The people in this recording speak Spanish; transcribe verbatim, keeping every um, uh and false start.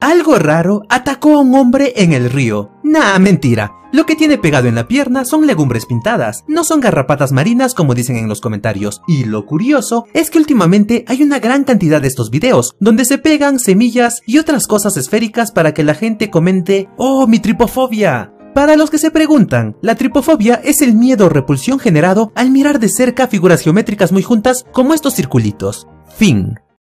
Algo raro atacó a un hombre en el río. Nah, mentira. Lo que tiene pegado en la pierna son legumbres pintadas, no son garrapatas marinas como dicen en los comentarios. Y lo curioso es que últimamente hay una gran cantidad de estos videos, donde se pegan semillas y otras cosas esféricas para que la gente comente ¡oh, mi tripofobia! Para los que se preguntan, la tripofobia es el miedo o repulsión generado al mirar de cerca figuras geométricas muy juntas como estos circulitos. Fin.